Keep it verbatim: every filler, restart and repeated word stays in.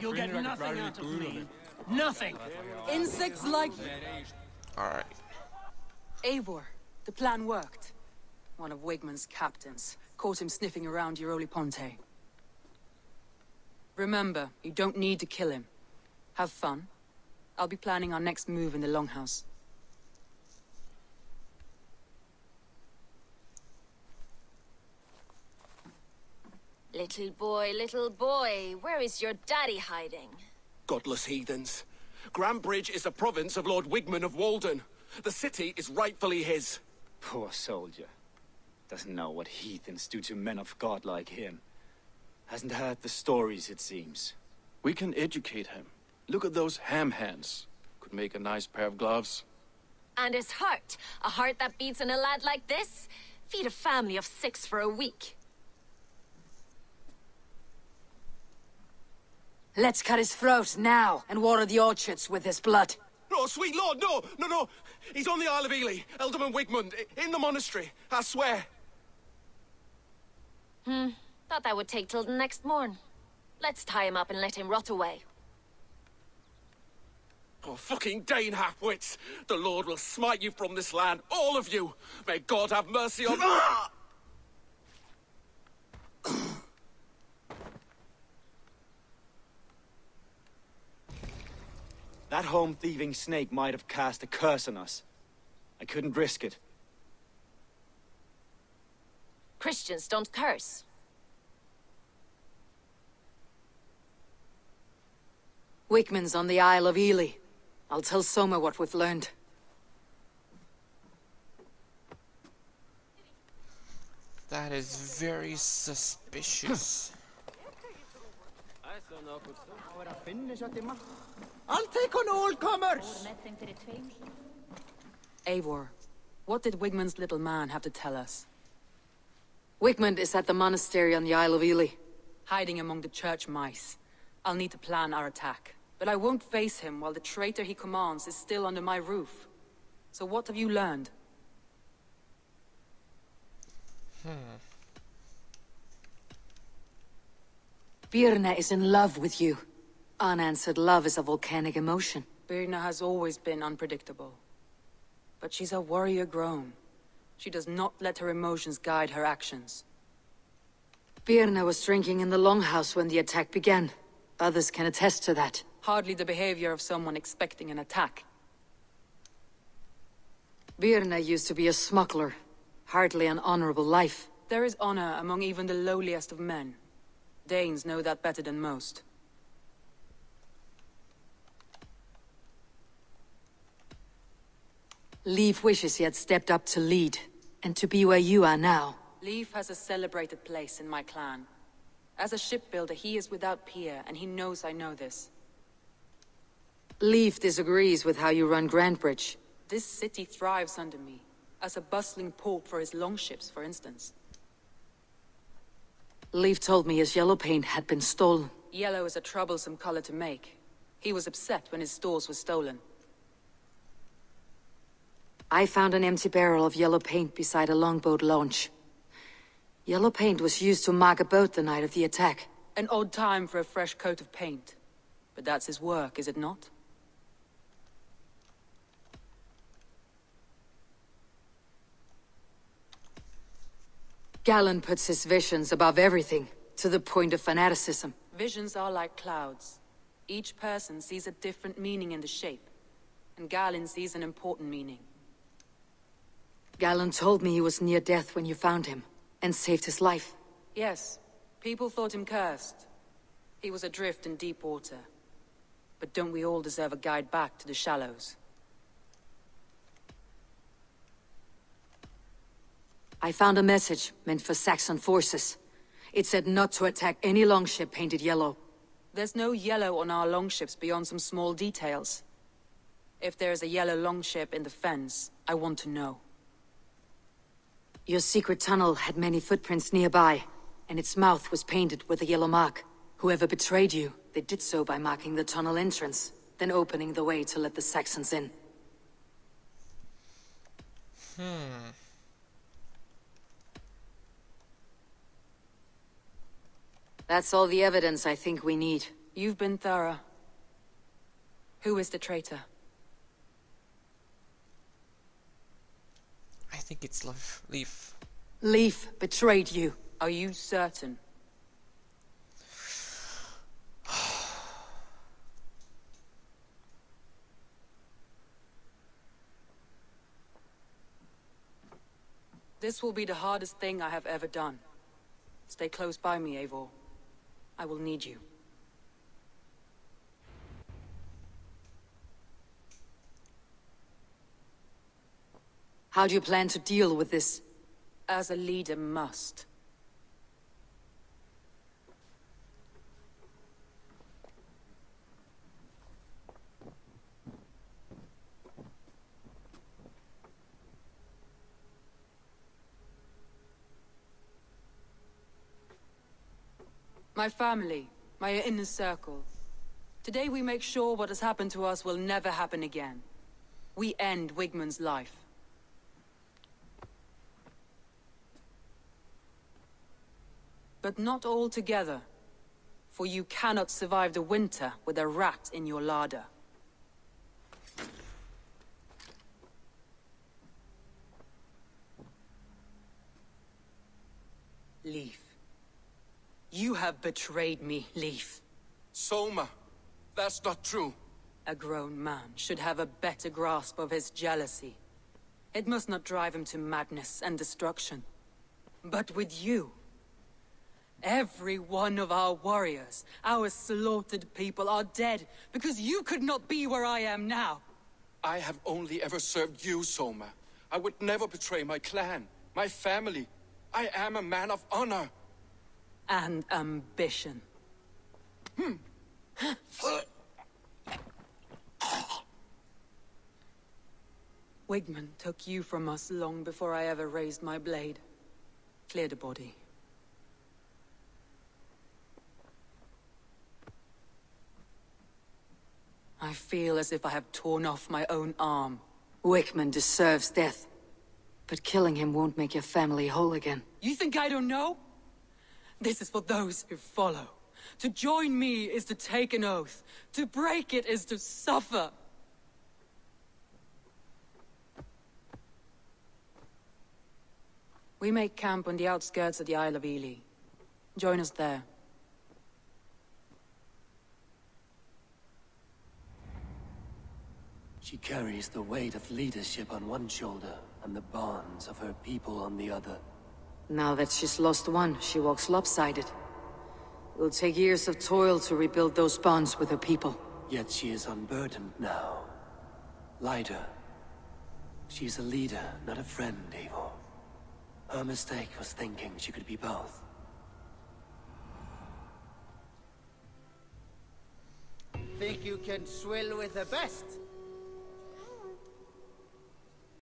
You'll get nothing out of me. Nothing! Insects like you. Alright. Eivor, the plan worked. One of Wigman's captains. Caught him sniffing around Euroli Ponte. Remember, you don't need to kill him. Have fun. I'll be planning our next move in the Longhouse. Little boy, little boy, where is your daddy hiding? Godless heathens. Grandbridge is the province of Lord Wigman of Walden. The city is rightfully his. Poor soldier. Doesn't know what heathens do to men of God like him. Hasn't heard the stories, it seems. We can educate him. Look at those ham hands. Could make a nice pair of gloves. And his heart. A heart that beats in a lad like this? Feed a family of six for a week. Let's cut his throat now, and water the orchards with his blood. No, sweet lord, no! No, no! He's on the Isle of Ely, Elderman Wigmund, in the monastery, I swear. Hmm, thought that would take till the next morn. Let's tie him up and let him rot away. Oh, fucking Dane, halfwits! The Lord will smite you from this land, all of you! May God have mercy on... That home-thieving snake might have cast a curse on us. I couldn't risk it. Christians don't curse. Wigman's on the Isle of Ely. I'll tell Soma what we've learned. That is very suspicious. I'll take on all comers! Eivor, what did Wigman's little man have to tell us? Wigmund is at the monastery on the Isle of Ely, hiding among the church mice. I'll need to plan our attack. But I won't face him while the traitor he commands is still under my roof. So what have you learned? Hmm. Birna is in love with you. Unanswered love is a volcanic emotion. Birna has always been unpredictable. But she's a warrior grown. She does not let her emotions guide her actions. Birna was drinking in the Longhouse when the attack began. Others can attest to that. Hardly the behavior of someone expecting an attack. Birna used to be a smuggler. Hardly an honorable life. There is honor among even the lowliest of men. Danes know that better than most. Leif wishes he had stepped up to lead, and to be where you are now. Leif has a celebrated place in my clan. As a shipbuilder, he is without peer, and he knows I know this. Leif disagrees with how you run Grandbridge. This city thrives under me, as a bustling port for his longships, for instance. Leif told me his yellow paint had been stolen. Yellow is a troublesome color to make. He was upset when his stores were stolen. I found an empty barrel of yellow paint beside a longboat launch. Yellow paint was used to mark a boat the night of the attack. An odd time for a fresh coat of paint. But that's his work, is it not? Galen puts his visions above everything, to the point of fanaticism. Visions are like clouds. Each person sees a different meaning in the shape, and Galen sees an important meaning. Galen told me he was near death when you found him, and saved his life. Yes, people thought him cursed. He was adrift in deep water. But don't we all deserve a guide back to the shallows? I found a message meant for Saxon forces. It said not to attack any longship painted yellow. There's no yellow on our longships beyond some small details. If there is a yellow longship in the fens, I want to know. Your secret tunnel had many footprints nearby, and its mouth was painted with a yellow mark. Whoever betrayed you, they did so by marking the tunnel entrance, then opening the way to let the Saxons in. Hmm. That's all the evidence I think we need. You've been thorough. Who is the traitor? I think it's Leif. Leif. Leif betrayed you. Are you certain? This will be the hardest thing I have ever done. Stay close by me, Eivor. I will need you. How do you plan to deal with this? As a leader must. My family, my inner circle. Today we make sure what has happened to us will never happen again. We end Wigman's life. But not all together, for you cannot survive the winter with a rat in your larder. Leif. You have betrayed me, Leif. Soma, that's not true. A grown man should have a better grasp of his jealousy. It must not drive him to madness and destruction. But with you, every one of our warriors, our slaughtered people are dead because you could not be where I am now. I have only ever served you, Soma. I would never betray my clan, my family. I am a man of honor. And ambition. Hmm. Wigman took you from us long before I ever raised my blade. Clear the body. I feel as if I have torn off my own arm. Wigman deserves death. But killing him won't make your family whole again. You think I don't know? This is for those who follow. To join me is to take an oath. To break it is to suffer. We make camp on the outskirts of the Isle of Ely. Join us there. She carries the weight of leadership on one shoulder and the bonds of her people on the other. Now that she's lost one, she walks lopsided. It will take years of toil to rebuild those bonds with her people. Yet she is unburdened now. Lighter. She's a leader, not a friend, Eivor. Her mistake was thinking she could be both. Think you can swill with the best?